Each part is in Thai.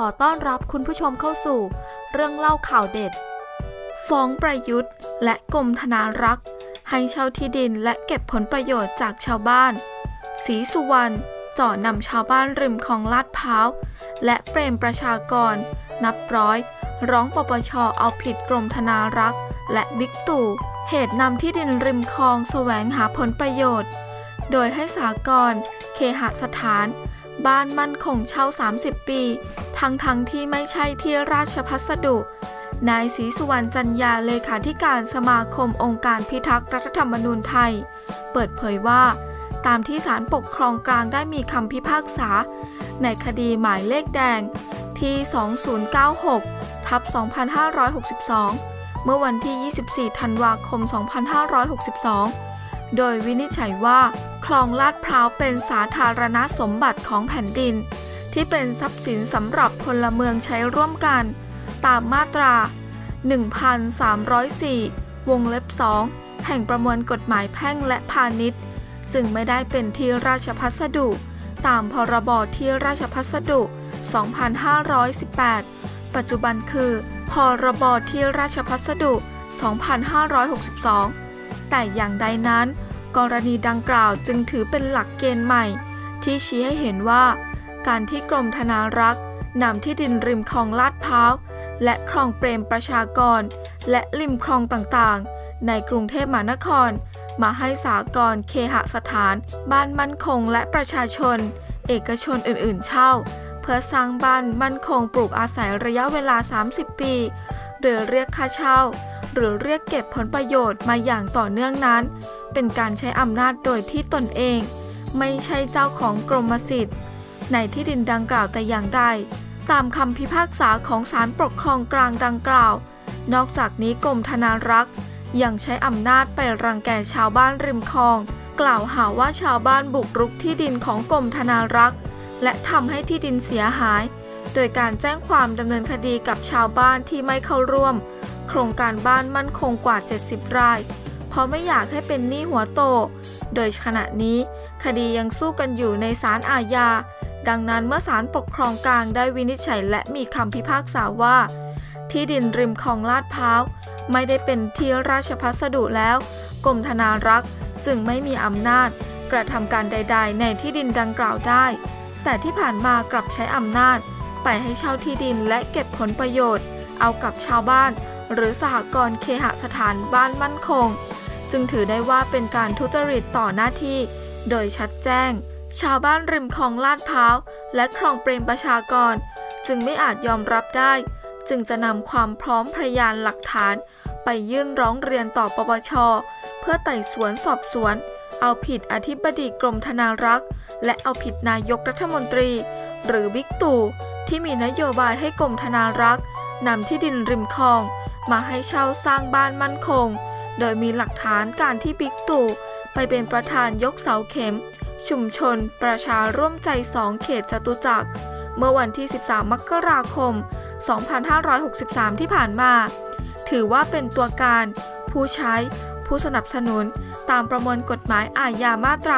ขอต้อนรับคุณผู้ชมเข้าสู่เรื่องเล่าข่าวเด็ดฟ้องประยุทธ์และกรมธนารักษ์ให้เช่าที่ดินและเก็บผลประโยชน์จากชาวบ้านศรีสุวรรณจ่อนำชาวบ้านริมคลองลาดพร้าวและเปรมประชากรนับร้อยร้องปปช.เอาผิดกรมธนารักษ์และบิ๊กตู่เหตุนำที่ดินริมคลองแสวงหาผลประโยชน์โดยให้สหกรณ์เคหสถานบ้านมั่นคงเช่า30ปีทั้งที่ไม่ใช่ที่ราชพัสดุนายศรีสุวรรณจันยาเลขาธิการสมาคมองค์การพิทักษ์รัฐธรรมนูญไทยเปิดเผยว่าตามที่ศาลปกครองกลางได้มีคำพิพากษาในคดีหมายเลขแดงที่2096/2562เมื่อวันที่24ธันวาคม2562โดยวินิจฉัยว่าคลองลาดพร้าวเป็นสาธารณสมบัติของแผ่นดินที่เป็นทรัพย์สินสำหรับพลเมืองใช้ร่วมกันตามมาตรา 1304 วงเล็บ 2 แห่งประมวลกฎหมายแพ่งและพาณิชย์จึงไม่ได้เป็นที่ราชพัสดุตามพรบที่ราชพัสดุ2518ปัจจุบันคือพรบที่ราชพัสดุ2562แต่อย่างใดนั้นกรณีดังกล่าวจึงถือเป็นหลักเกณฑ์ใหม่ที่ชี้ให้เห็นว่าการที่กรมธนารักษ์นำที่ดินริมคลองลาดพร้าวและคลองเปรมประชากรและริมคลองต่างๆในกรุงเทพมหานครมาให้สหกรณ์เคหสถานบ้านมั่นคงและประชาชนเอกชนอื่นๆเช่าเพื่อสร้างบ้านมั่นคงปลูกอาศัยระยะเวลา30ปีโดยเรียกค่าเช่าหรือเรียกเก็บผลประโยชน์มาอย่างต่อเนื่องนั้นเป็นการใช้อำนาจโดยที่ตนเองไม่ใช่เจ้าของกรมสิทธิ์ในที่ดินดังกล่าวแต่อย่างใดตามคำพิพากษาของศาลปกครองกลางดังกล่าวนอกจากนี้กรมธนารักษ์ยังใช้อำนาจไปรังแกชาวบ้านริมคลองกล่าวหาว่าชาวบ้านบุกรุกที่ดินของกรมธนารักษ์และทำให้ที่ดินเสียหายโดยการแจ้งความดำเนินคดีกับชาวบ้านที่ไม่เข้าร่วมโครงการบ้านมั่นคงกว่า70รายเพราะไม่อยากให้เป็นหนี้หัวโตโดยขณะนี้คดียังสู้กันอยู่ในศาลอาญาดังนั้นเมื่อศาลปกครองกลางได้วินิจฉัยและมีคำพิพากษาว่าที่ดินริมคลองลาดพร้าวไม่ได้เป็นที่ราชพัสดุแล้วกรมธนารักษ์จึงไม่มีอำนาจกระทำการใดๆในที่ดินดังกล่าวได้แต่ที่ผ่านมากลับใช้อำนาจไปให้เช่าที่ดินและเก็บผลประโยชน์เอากับชาวบ้านหรือสหกรณ์เคหสถานบ้านมั่นคงจึงถือได้ว่าเป็นการทุจริตต่อหน้าที่โดยชัดแจ้งชาวบ้านริมคลองลาดพร้าวและคลองเปรมประชากรจึงไม่อาจยอมรับได้จึงจะนำความพร้อมพยานหลักฐานไปยื่นร้องเรียนต่อปปช.เพื่อไต่สวนสอบสวนเอาผิดอธิบดีกรมธนารักษ์และเอาผิดนายกรัฐมนตรีหรือบิ๊กตู่ที่มีนโยบายให้กรมธนารักษ์นำที่ดินริมคลองมาให้เช่าสร้างบ้านมั่นคงโดยมีหลักฐานการที่บิ๊กตู่ไปเป็นประธานยกเสาเข็มชุมชนประชาร่วมใจ2เขตจตุจักรเมื่อวันที่13มกราคม2563ที่ผ่านมาถือว่าเป็นตัวการผู้ใช้ผู้สนับสนุนตามประมวลกฎหมายอาญามาตรา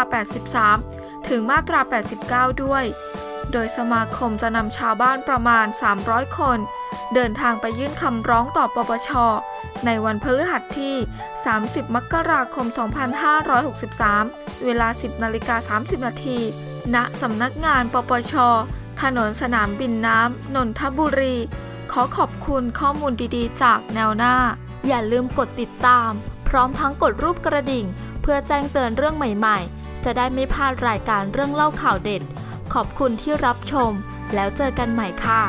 83ถึงมาตรา89ด้วยโดยสมาคมจะนำชาวบ้านประมาณ300คนเดินทางไปยื่นคำร้องต่อปปช.ในวันพฤหัสที่30มกราคม2563เวลา 10:30 น.ณสำนักงานปปช.ถนนสนามบินน้ำนนทบุรีขอขอบคุณข้อมูลดีๆจากแนวหน้าอย่าลืมกดติดตามพร้อมทั้งกดรูปกระดิ่งเพื่อแจ้งเตือนเรื่องใหม่ๆจะได้ไม่พลาดรายการเรื่องเล่าข่าวเด็ดขอบคุณที่รับชมแล้วเจอกันใหม่ค่ะ